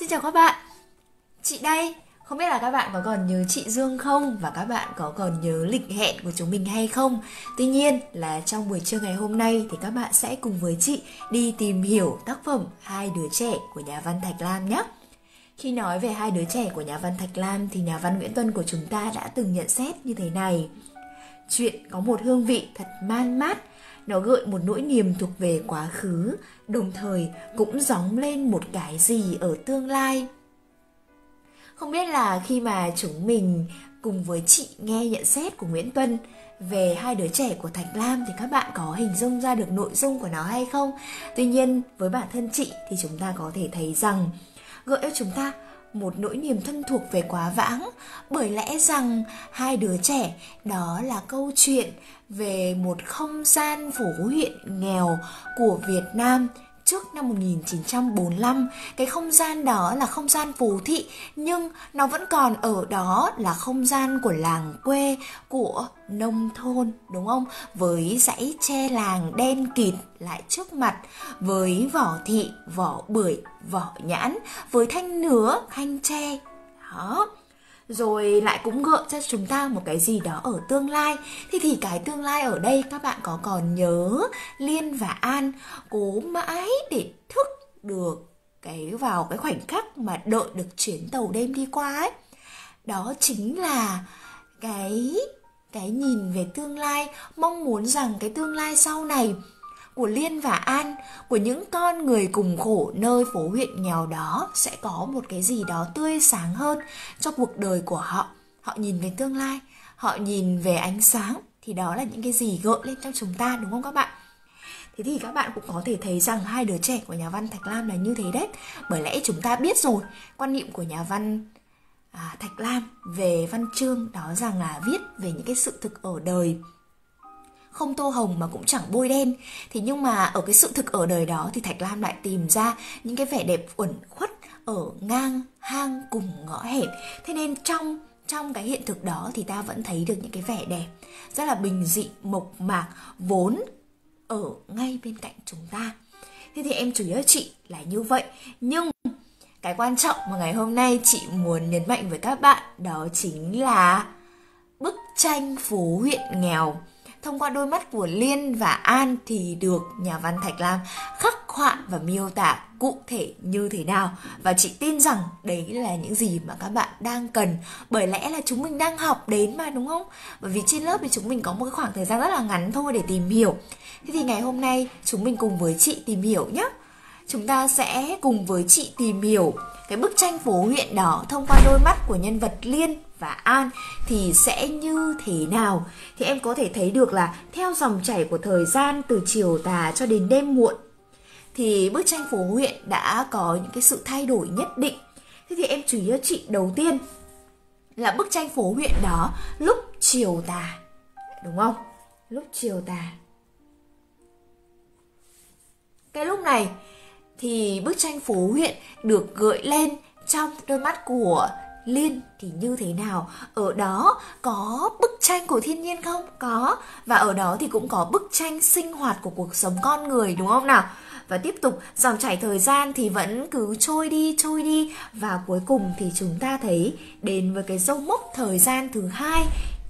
Xin chào các bạn, chị đây. Không biết là các bạn có còn nhớ chị Dương không? Và các bạn có còn nhớ lịch hẹn của chúng mình hay không? Tuy nhiên là trong buổi trưa ngày hôm nay thì các bạn sẽ cùng với chị đi tìm hiểu tác phẩm Hai đứa trẻ của nhà văn Thạch Lam nhé. Khi nói về Hai đứa trẻ của nhà văn Thạch Lam thì nhà văn Nguyễn Tuân của chúng ta đã từng nhận xét như thế này. Chuyện có một hương vị thật man mát, nó gợi một nỗi niềm thuộc về quá khứ, đồng thời cũng gióng lên một cái gì ở tương lai. Không biết là khi mà chúng mình cùng với chị nghe nhận xét của Nguyễn Tuân về Hai đứa trẻ của Thạch Lam thì các bạn có hình dung ra được nội dung của nó hay không? Tuy nhiên với bản thân chị thì chúng ta có thể thấy rằng gợi cho chúng ta một nỗi niềm thân thuộc về quá vãng, bởi lẽ rằng Hai đứa trẻ đó là câu chuyện về một không gian phố huyện nghèo của Việt Nam trước năm 1945, cái không gian đó là không gian phố thị nhưng nó vẫn còn ở đó là không gian của làng quê, của nông thôn, đúng không? Với dãy tre làng đen kịt lại trước mặt, với vỏ thị, vỏ bưởi, vỏ nhãn, với thanh nứa, thanh tre. Đó. Rồi lại cũng gợi cho chúng ta một cái gì đó ở tương lai. Thì cái tương lai ở đây các bạn có còn nhớ Liên và An cố mãi để thức được vào cái khoảnh khắc mà đợi được chuyến tàu đêm đi qua ấy. Đó chính là cái nhìn về tương lai, mong muốn rằng cái tương lai sau này của Liên và An, của những con người cùng khổ nơi phố huyện nghèo đó sẽ có một cái gì đó tươi sáng hơn cho cuộc đời của họ. Họ nhìn về tương lai, họ nhìn về ánh sáng, thì đó là những cái gì gợi lên trong chúng ta, đúng không các bạn? Thế thì các bạn cũng có thể thấy rằng Hai đứa trẻ của nhà văn Thạch Lam là như thế đấy. Bởi lẽ chúng ta biết rồi, quan niệm của nhà văn Thạch Lam về văn chương đó rằng là viết về những cái sự thực ở đời, không tô hồng mà cũng chẳng bôi đen. Thế nhưng mà ở cái sự thực ở đời đó thì Thạch Lam lại tìm ra những cái vẻ đẹp uẩn khuất ở ngang hang cùng ngõ hẹp. Thế nên trong cái hiện thực đó thì ta vẫn thấy được những cái vẻ đẹp rất là bình dị, mộc mạc, vốn ở ngay bên cạnh chúng ta. Thế thì em chủ yếu chị là như vậy. Nhưng cái quan trọng mà ngày hôm nay chị muốn nhấn mạnh với các bạn đó chính là bức tranh phố huyện nghèo thông qua đôi mắt của Liên và An thì được nhà văn Thạch Lam khắc họa và miêu tả cụ thể như thế nào. Và chị tin rằng đấy là những gì mà các bạn đang cần, bởi lẽ là chúng mình đang học đến mà, đúng không? Bởi vì trên lớp thì chúng mình có một khoảng thời gian rất là ngắn thôi để tìm hiểu. Thế thì ngày hôm nay chúng mình cùng với chị tìm hiểu nhé. Chúng ta sẽ cùng với chị tìm hiểu cái bức tranh phố huyện đó thông qua đôi mắt của nhân vật Liên và An thì sẽ như thế nào. Thì em có thể thấy được là theo dòng chảy của thời gian từ chiều tà cho đến đêm muộn thì bức tranh phố huyện đã có những cái sự thay đổi nhất định. Thế thì em chú ý cho chị đầu tiên là bức tranh phố huyện đó lúc chiều tà, đúng không? Lúc chiều tà. Cái lúc này thì bức tranh phố huyện được gợi lên trong đôi mắt của Liên thì như thế nào? Ở đó có bức tranh của thiên nhiên không? Có. Và ở đó thì cũng có bức tranh sinh hoạt của cuộc sống con người, đúng không nào? Và tiếp tục dòng chảy thời gian thì vẫn cứ trôi đi và cuối cùng thì chúng ta thấy đến với cái dấu mốc thời gian thứ hai,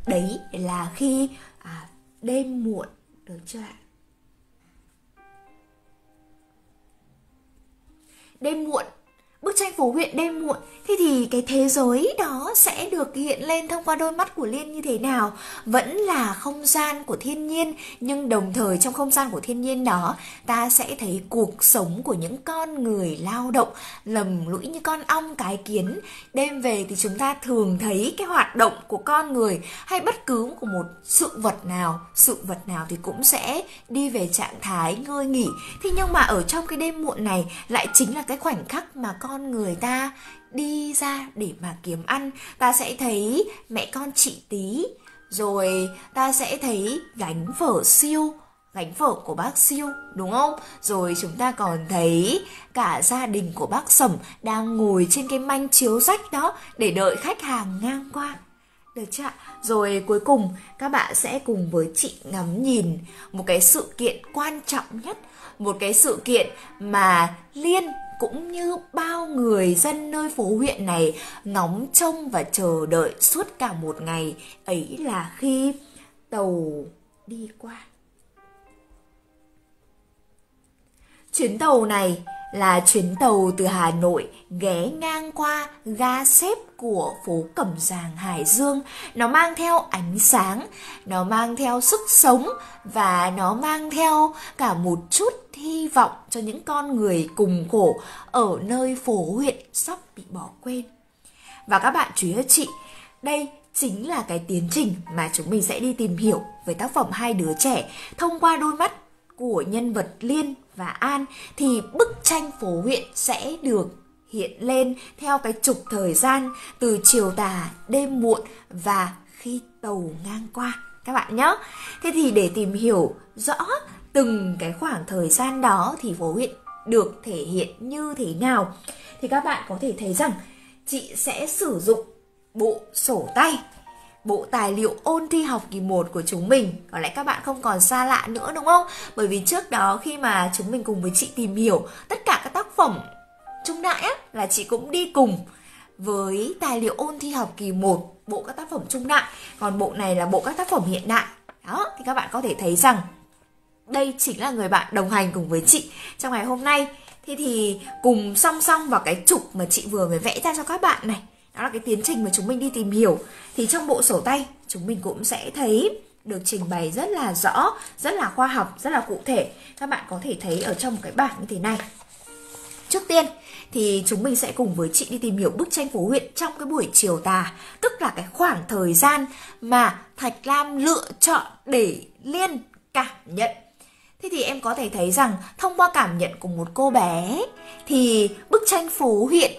đấy là khi đêm muộn, được chưa ạ? Đêm muộn, bức tranh phố huyện đêm muộn. Thế thì cái thế giới đó sẽ được hiện lên thông qua đôi mắt của Liên như thế nào? Vẫn là không gian của thiên nhiên, nhưng đồng thời trong không gian của thiên nhiên đó ta sẽ thấy cuộc sống của những con người lao động lầm lũi như con ong cái kiến. Đêm về thì chúng ta thường thấy cái hoạt động của con người hay bất cứ của một sự vật nào thì cũng sẽ đi về trạng thái ngơi nghỉ. Thế nhưng mà ở trong cái đêm muộn này lại chính là cái khoảnh khắc mà con người ta đi ra để mà kiếm ăn. Ta sẽ thấy mẹ con chị Tí, rồi ta sẽ thấy gánh phở của bác Siêu, đúng không? Rồi chúng ta còn thấy cả gia đình của bác Sẩm đang ngồi trên cái manh chiếu rách đó để đợi khách hàng ngang qua, được chưa ạ? Rồi cuối cùng các bạn sẽ cùng với chị ngắm nhìn một cái sự kiện quan trọng nhất, một cái sự kiện mà Liên cũng như bao người người dân nơi phố huyện này ngóng trông và chờ đợi suốt cả một ngày, ấy là khi tàu đi qua. Chuyến tàu này là chuyến tàu từ Hà Nội ghé ngang qua ga xếp của phố Cẩm Giàng, Hải Dương. Nó mang theo ánh sáng, nó mang theo sức sống và nó mang theo cả một chút hy vọng cho những con người cùng khổ ở nơi phố huyện sắp bị bỏ quên. Và các bạn chú ý chị, đây chính là cái tiến trình mà chúng mình sẽ đi tìm hiểu về tác phẩm Hai đứa trẻ thông qua đôi mắt của nhân vật Liên và An, thì bức tranh phố huyện sẽ được hiện lên theo cái trục thời gian từ chiều tà, đêm muộn và khi tàu ngang qua các bạn nhé. Thế thì để tìm hiểu rõ từng cái khoảng thời gian đó thì phố huyện được thể hiện như thế nào, thì các bạn có thể thấy rằng chị sẽ sử dụng bộ sổ tay, bộ tài liệu ôn thi học kỳ 1 của chúng mình. Có lẽ các bạn không còn xa lạ nữa đúng không? Bởi vì trước đó khi mà chúng mình cùng với chị tìm hiểu tất cả các tác phẩm trung đại á, là chị cũng đi cùng với tài liệu ôn thi học kỳ 1, bộ các tác phẩm trung đại. Còn bộ này là bộ các tác phẩm hiện đại. Đó, thì các bạn có thể thấy rằng đây chính là người bạn đồng hành cùng với chị trong ngày hôm nay. Thế thì cùng song song vào cái trục mà chị vừa mới vẽ ra cho các bạn này, đó là cái tiến trình mà chúng mình đi tìm hiểu, thì trong bộ sổ tay chúng mình cũng sẽ thấy được trình bày rất là rõ, rất là khoa học, rất là cụ thể. Các bạn có thể thấy ở trong một cái bảng như thế này. Trước tiên thì chúng mình sẽ cùng với chị đi tìm hiểu bức tranh phố huyện trong cái buổi chiều tà, tức là cái khoảng thời gian mà Thạch Lam lựa chọn để Liên cảm nhận. Thế thì em có thể thấy rằng thông qua cảm nhận của một cô bé thì bức tranh phố huyện,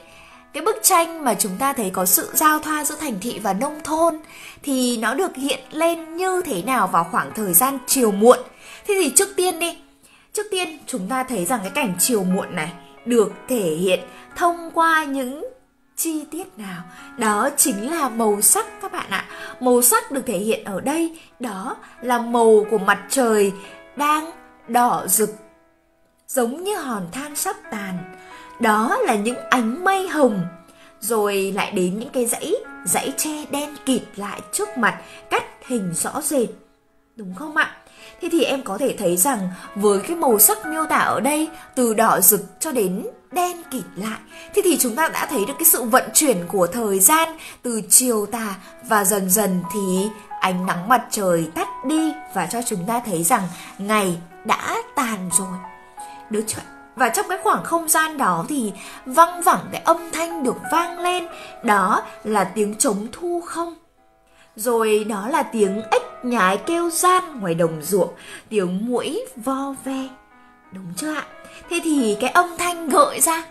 cái bức tranh mà chúng ta thấy có sự giao thoa giữa thành thị và nông thôn, thì nó được hiện lên như thế nào vào khoảng thời gian chiều muộn. Thế thì trước tiên chúng ta thấy rằng cái cảnh chiều muộn này được thể hiện thông qua những chi tiết nào? Đó chính là màu sắc các bạn ạ. Màu sắc được thể hiện ở đây, đó là màu của mặt trời đang đỏ rực giống như hòn than sắp tàn. Đó là những ánh mây hồng, rồi lại đến những cái dãy tre đen kịt lại trước mặt, cắt hình rõ rệt, đúng không ạ? Thế thì em có thể thấy rằng với cái màu sắc miêu tả ở đây, từ đỏ rực cho đến đen kịt lại, thế thì chúng ta đã thấy được cái sự vận chuyển của thời gian từ chiều tà, và dần dần thì ánh nắng mặt trời tắt đi và cho chúng ta thấy rằng ngày đã tàn rồi, được chưa? Và trong cái khoảng không gian đó thì văng vẳng cái âm thanh được vang lên, đó là tiếng trống thu không, rồi đó là tiếng ếch nhái kêu ran ngoài đồng ruộng, tiếng muỗi vo ve, đúng chưa ạ? Thế thì cái âm thanh gợi ra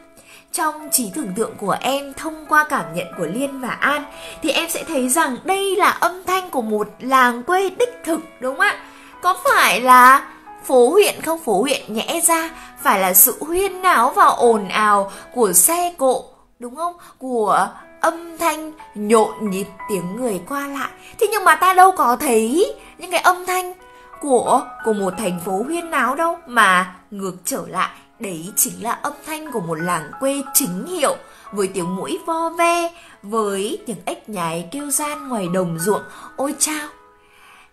trong trí tưởng tượng của em thông qua cảm nhận của Liên và An, thì em sẽ thấy rằng đây là âm thanh của một làng quê đích thực, đúng không ạ? Có phải là phố huyện không? Phố huyện nhẽ ra phải là sự huyên náo và ồn ào của xe cộ, đúng không? Của âm thanh nhộn nhịp, tiếng người qua lại. Thế nhưng mà ta đâu có thấy những cái âm thanh của một thành phố huyên náo đâu, mà ngược trở lại, đấy chính là âm thanh của một làng quê chính hiệu, với tiếng muỗi vo ve, với tiếng ếch nhái kêu ran ngoài đồng ruộng. Ôi chao!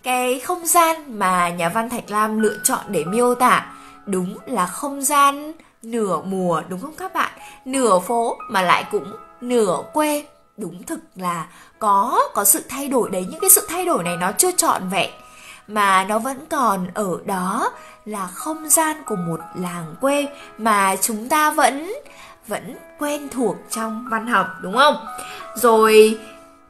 Cái không gian mà nhà văn Thạch Lam lựa chọn để miêu tả đúng là không gian nửa mùa, đúng không các bạn? Nửa phố mà lại cũng nửa quê. Đúng thực là có sự thay đổi đấy. Những cái sự thay đổi này nó chưa trọn vẹn, mà nó vẫn còn ở đó, là không gian của một làng quê mà chúng ta vẫn quen thuộc trong văn học, đúng không? Rồi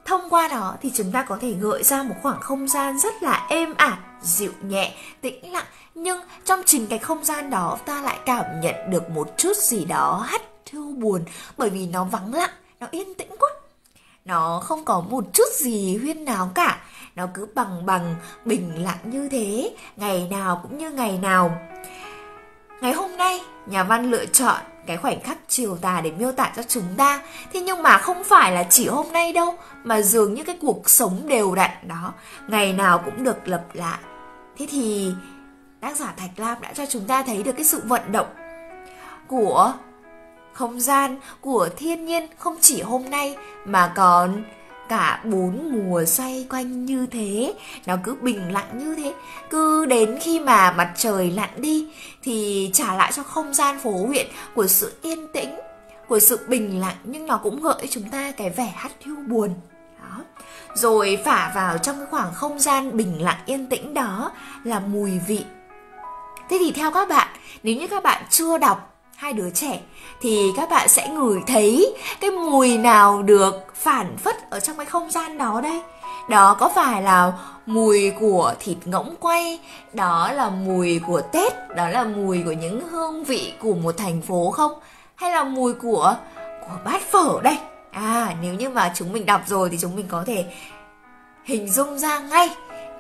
thông qua đó thì chúng ta có thể gợi ra một khoảng không gian rất là êm ả, dịu nhẹ, tĩnh lặng. Nhưng trong chính cái không gian đó ta lại cảm nhận được một chút gì đó hắt hiu buồn, bởi vì nó vắng lặng, nó yên tĩnh quá. Nó không có một chút gì huyên náo cả. Nó cứ bằng bình lặng như thế, ngày nào cũng như ngày nào. Ngày hôm nay, nhà văn lựa chọn cái khoảnh khắc chiều tà để miêu tả cho chúng ta. Thế nhưng mà không phải là chỉ hôm nay đâu, mà dường như cái cuộc sống đều đặn đó, ngày nào cũng được lặp lại. Thế thì tác giả Thạch Lam đã cho chúng ta thấy được cái sự vận động của không gian của thiên nhiên không chỉ hôm nay mà còn cả 4 mùa xoay quanh như thế. Nó cứ bình lặng như thế, cứ đến khi mà mặt trời lặn đi thì trả lại cho không gian phố huyện của sự yên tĩnh, của sự bình lặng, nhưng nó cũng gợi chúng ta cái vẻ hắt hiu buồn. Đó. Rồi phả vào trong cái khoảng không gian bình lặng yên tĩnh đó là mùi vị. Thế thì theo các bạn, nếu như các bạn chưa đọc Hai đứa trẻ thì các bạn sẽ ngửi thấy cái mùi nào được phản phất ở trong cái không gian đó đây? Đó có phải là mùi của thịt ngỗng quay, đó là mùi của Tết, đó là mùi của những hương vị của một thành phố không? Hay là mùi của bát phở đây? Nếu như mà chúng mình đọc rồi thì chúng mình có thể hình dung ra ngay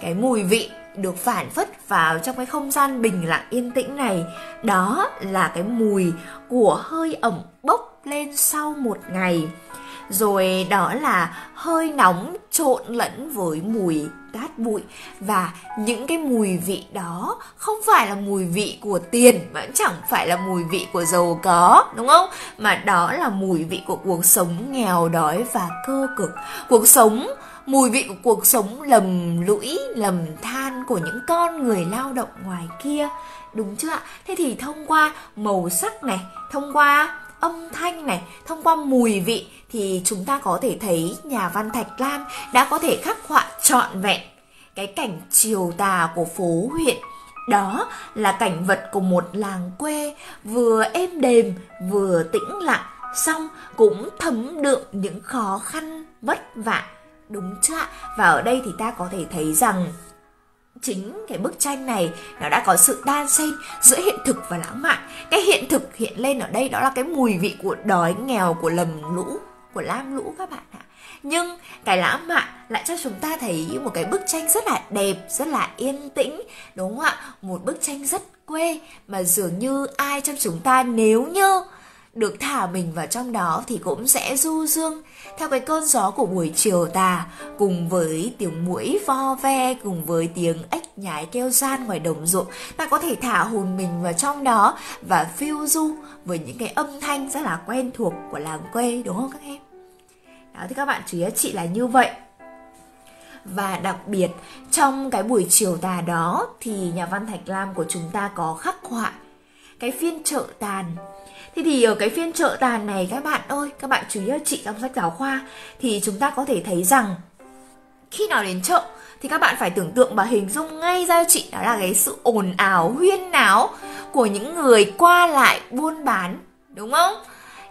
cái mùi vị được phản phất vào trong cái không gian bình lặng yên tĩnh này. Đó là cái mùi của hơi ẩm bốc lên sau một ngày. Rồi đó là hơi nóng trộn lẫn với mùi cát bụi. Và những cái mùi vị đó không phải là mùi vị của tiền, mà chẳng phải là mùi vị của giàu có, đúng không? Mà đó là mùi vị của cuộc sống nghèo đói và cơ cực. Cuộc sống, mùi vị của cuộc sống lầm lũi, lầm than của những con người lao động ngoài kia. Đúng chưa ạ? Thế thì thông qua màu sắc này, thông qua âm thanh này, thông qua mùi vị thì chúng ta có thể thấy nhà văn Thạch Lam đã có thể khắc họa trọn vẹn cái cảnh chiều tà của phố huyện. Đó là cảnh vật của một làng quê vừa êm đềm, vừa tĩnh lặng, song cũng thấm đượm những khó khăn vất vả. Đúng chưa ạ? Và ở đây thì ta có thể thấy rằng chính cái bức tranh này nó đã có sự đan xen giữa hiện thực và lãng mạn. Cái hiện thực hiện lên ở đây đó là cái mùi vị của đói nghèo, của lầm lũ, của lam lũ các bạn ạ. Nhưng cái lãng mạn lại cho chúng ta thấy một cái bức tranh rất là đẹp, rất là yên tĩnh, đúng không ạ? Một bức tranh rất quê mà dường như ai trong chúng ta nếu như được thả mình vào trong đó thì cũng sẽ du dương theo cái cơn gió của buổi chiều tà, cùng với tiếng muỗi vo ve, cùng với tiếng ếch nhái kêu gian ngoài đồng ruộng. Ta có thể thả hồn mình vào trong đó và phiêu du với những cái âm thanh rất là quen thuộc của làng quê, đúng không các em? Đó, thì các bạn chú ý chị là như vậy. Và đặc biệt trong cái buổi chiều tà đó thì nhà văn Thạch Lam của chúng ta có khắc họa cái phiên chợ tàn. Thế thì ở cái phiên chợ tàn này các bạn ơi, các bạn chú ý cho chị trong sách giáo khoa, thì chúng ta có thể thấy rằng khi nào đến chợ thì các bạn phải tưởng tượng và hình dung ngay ra chị, đó là cái sự ồn ào huyên náo của những người qua lại buôn bán, đúng không?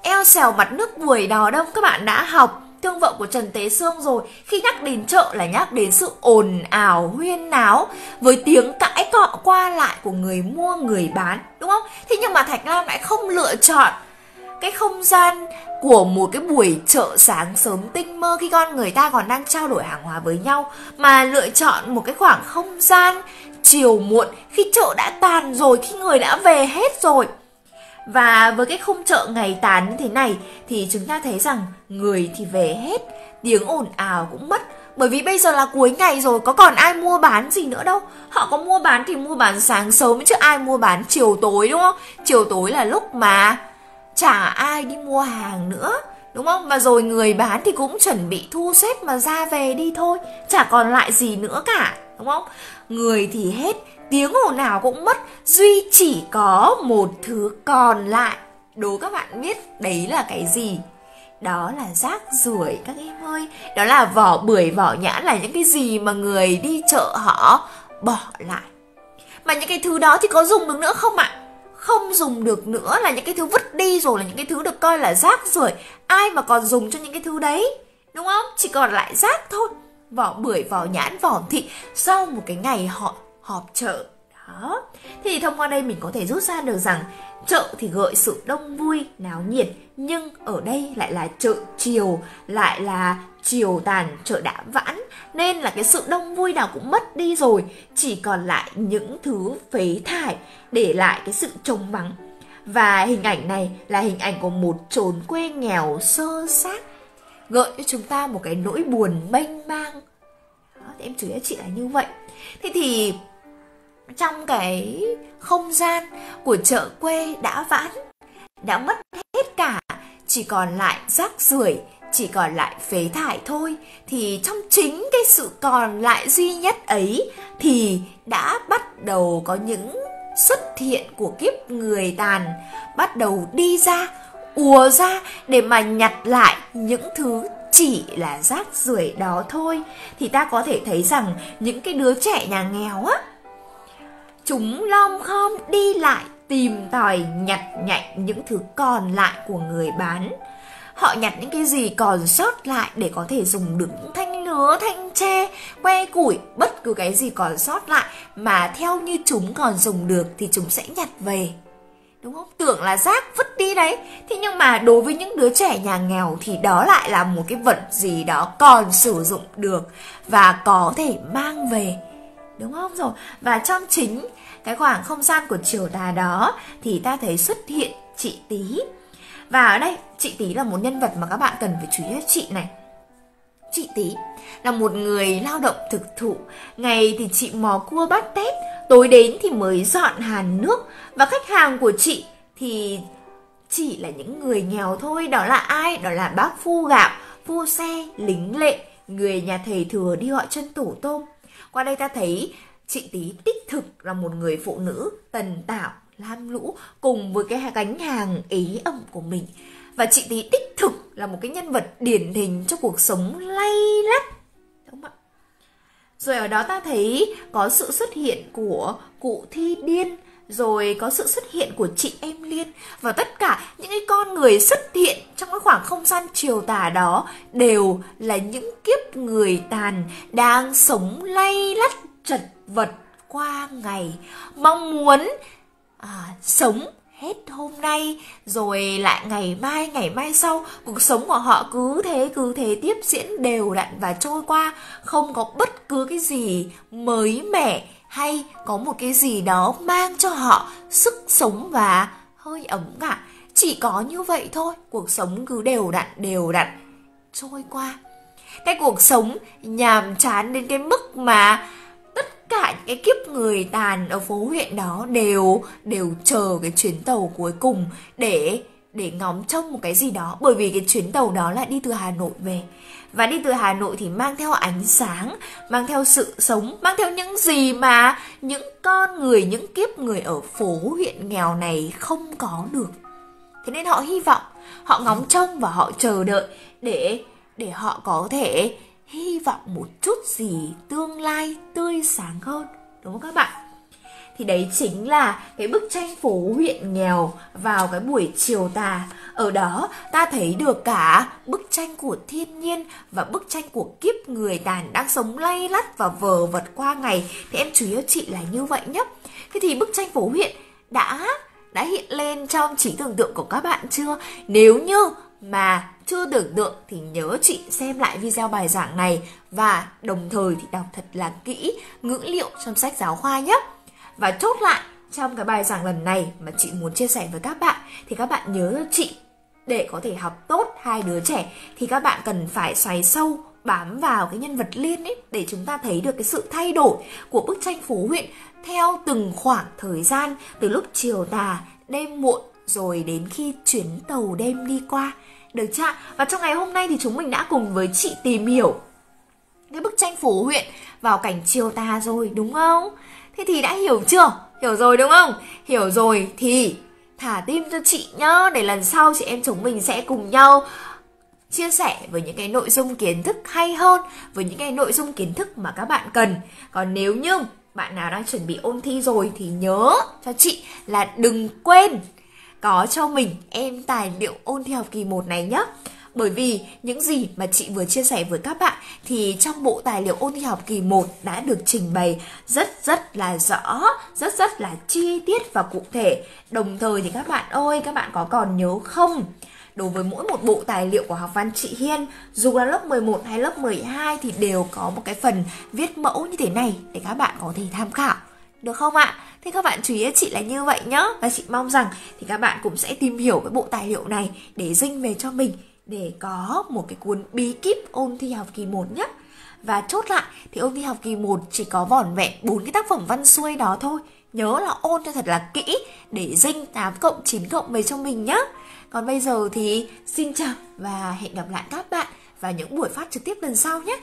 Eo xèo mặt nước buổi đó đông, các bạn đã học Thương Vợ của Trần Tế Xương rồi. Khi nhắc đến chợ là nhắc đến sự ồn ào huyên náo với tiếng cãi cọ qua lại của người mua người bán, đúng không? Thế nhưng mà Thạch Lam lại không lựa chọn cái không gian của một cái buổi chợ sáng sớm tinh mơ khi con người ta còn đang trao đổi hàng hóa với nhau, mà lựa chọn một cái khoảng không gian chiều muộn khi chợ đã tàn rồi, khi người đã về hết rồi. Và với cái khung chợ ngày tàn như thế này thì chúng ta thấy rằng người thì về hết, tiếng ồn ào cũng mất. Bởi vì bây giờ là cuối ngày rồi, có còn ai mua bán gì nữa đâu. Họ có mua bán thì mua bán sáng sớm chứ ai mua bán chiều tối, đúng không? Chiều tối là lúc mà chả ai đi mua hàng nữa, đúng không? Và rồi người bán thì cũng chuẩn bị thu xếp mà ra về đi thôi, chả còn lại gì nữa cả, đúng không? Người thì hết, tiếng ồn ào cũng mất, duy chỉ có một thứ còn lại. Đố các bạn biết đấy là cái gì? Đó là rác rưởi các em ơi. Đó là vỏ bưởi, vỏ nhãn, là những cái gì mà người đi chợ họ bỏ lại. Mà những cái thứ đó thì có dùng được nữa không ạ? Không dùng được nữa, là những cái thứ vứt đi rồi, là những cái thứ được coi là rác rưởi. Ai mà còn dùng cho những cái thứ đấy, đúng không? Chỉ còn lại rác thôi. Vỏ bưởi, vỏ nhãn, vỏ thị sau một cái ngày họ họp chợ. Đó. Thì thông qua đây mình có thể rút ra được rằng chợ thì gợi sự đông vui, náo nhiệt, nhưng ở đây lại là chợ chiều, lại là chiều tàn, chợ đã vãn, nên là cái sự đông vui nào cũng mất đi rồi, chỉ còn lại những thứ phế thải, để lại cái sự trống vắng. Và hình ảnh này là hình ảnh của một chốn quê nghèo xơ xác, gợi cho chúng ta một cái nỗi buồn mênh mang. Đó, thì em chú ý cho chị là như vậy. Thế thì trong cái không gian của chợ quê đã vãn, đã mất hết cả, chỉ còn lại rác rưởi, chỉ còn lại phế thải thôi, thì trong chính cái sự còn lại duy nhất ấy thì đã bắt đầu có những xuất hiện của kiếp người tàn, bắt đầu đi ra, ùa ra để mà nhặt lại những thứ chỉ là rác rưởi đó thôi. Thì ta có thể thấy rằng những cái đứa trẻ nhà nghèo á, chúng lom khom đi lại tìm tòi nhặt nhạnh những thứ còn lại của người bán. Họ nhặt những cái gì còn sót lại để có thể dùng được những thanh nứa, thanh tre, que củi, bất cứ cái gì còn sót lại mà theo như chúng còn dùng được thì chúng sẽ nhặt về. Đúng không? Tưởng là rác vứt đi đấy. Thế nhưng mà đối với những đứa trẻ nhà nghèo thì đó lại là một cái vật gì đó còn sử dụng được và có thể mang về. Đúng không rồi? Và trong chính cái khoảng không gian của chiều tà đó thì ta thấy xuất hiện chị Tí. Và ở đây chị Tí là một nhân vật mà các bạn cần phải chú ý cho chị này. Chị Tí là một người lao động thực thụ. Ngày thì chị mò cua bắt tép, tối đến thì mới dọn hàn nước. Và khách hàng của chị thì chỉ là những người nghèo thôi. Đó là ai? Đó là bác phu gạo, phu xe, lính lệ, người nhà thầy thừa đi gọi chân tổ tôm. Qua đây ta thấy chị Tí đích thực là một người phụ nữ tần tảo, lam lũ cùng với cái gánh hàng ế ẩm của mình. Và chị Tí đích thực là một cái nhân vật điển hình cho cuộc sống lay lắt. Đúng không ạ? Rồi ở đó ta thấy có sự xuất hiện của cụ Thi Điên, rồi có sự xuất hiện của chị em Liên. Và tất cả những cái con người xuất hiện trong cái khoảng không gian chiều tà đó đều là những kiếp người tàn đang sống lay lắt chật vật qua ngày, mong muốn sống hết hôm nay rồi lại ngày mai sau. Cuộc sống của họ cứ thế tiếp diễn đều đặn và trôi qua, không có bất cứ cái gì mới mẻ hay có một cái gì đó mang cho họ sức sống và hơi ấm cả. Chỉ có như vậy thôi, cuộc sống cứ đều đặn trôi qua. Cái cuộc sống nhàm chán đến cái mức mà tất cả những cái kiếp người tàn ở phố huyện đó đều chờ cái chuyến tàu cuối cùng để ngóng trông một cái gì đó. Bởi vì cái chuyến tàu đó là đi từ Hà Nội về. Và đi từ Hà Nội thì mang theo ánh sáng, mang theo sự sống, mang theo những gì mà những con người, những kiếp người ở phố huyện nghèo này không có được. Thế nên họ hy vọng, họ ngóng trông và họ chờ đợi để họ có thể hy vọng một chút gì tương lai tươi sáng hơn. Đúng không các bạn? Thì đấy chính là cái bức tranh phố huyện nghèo vào cái buổi chiều tà. Ở đó ta thấy được cả bức tranh của thiên nhiên và bức tranh của kiếp người tàn đang sống lay lắt và vờ vật qua ngày. Thì em chú ý cho chị là như vậy nhé. Thế thì bức tranh phố huyện đã hiện lên trong trí tưởng tượng của các bạn chưa? Nếu như mà chưa tưởng tượng thì nhớ chị xem lại video bài giảng này và đồng thời thì đọc thật là kỹ ngữ liệu trong sách giáo khoa nhé. Và chốt lại trong cái bài giảng lần này mà chị muốn chia sẻ với các bạn thì các bạn nhớ cho chị, để có thể học tốt Hai đứa trẻ thì các bạn cần phải xoáy sâu bám vào cái nhân vật Liên ấy, để chúng ta thấy được cái sự thay đổi của bức tranh phố huyện theo từng khoảng thời gian, từ lúc chiều tà, đêm muộn rồi đến khi chuyến tàu đêm đi qua. Được chưa? Và trong ngày hôm nay thì chúng mình đã cùng với chị tìm hiểu cái bức tranh phố huyện vào cảnh chiều tà rồi, đúng không? Thế thì đã hiểu chưa? Hiểu rồi đúng không? Hiểu rồi thì thả tim cho chị nhá, để lần sau chị em chúng mình sẽ cùng nhau chia sẻ với những cái nội dung kiến thức hay hơn, với những cái nội dung kiến thức mà các bạn cần. Còn nếu như bạn nào đang chuẩn bị ôn thi rồi thì nhớ cho chị là đừng quên có cho mình em tài liệu ôn thi học kỳ 1 này nhé. Bởi vì những gì mà chị vừa chia sẻ với các bạn thì trong bộ tài liệu ôn thi học kỳ 1 đã được trình bày rất là rõ, rất là chi tiết và cụ thể. Đồng thời thì các bạn ơi, các bạn có còn nhớ không? Đối với mỗi một bộ tài liệu của Học Văn Chị Hiên, dù là lớp 11 hay lớp 12 thì đều có một cái phần viết mẫu như thế này để các bạn có thể tham khảo. Được không ạ? Thế các bạn chú ý chị là như vậy nhá. Và chị mong rằng thì các bạn cũng sẽ tìm hiểu cái bộ tài liệu này để dinh về cho mình, để có một cái cuốn bí kíp ôn thi học kỳ 1 nhé. Và chốt lại thì ôn thi học kỳ 1 chỉ có vỏn vẹn 4 cái tác phẩm văn xuôi đó thôi. Nhớ là ôn cho thật là kỹ để dinh 8+9+ về cho mình nhé. Còn bây giờ thì xin chào và hẹn gặp lại các bạn vào những buổi phát trực tiếp lần sau nhé.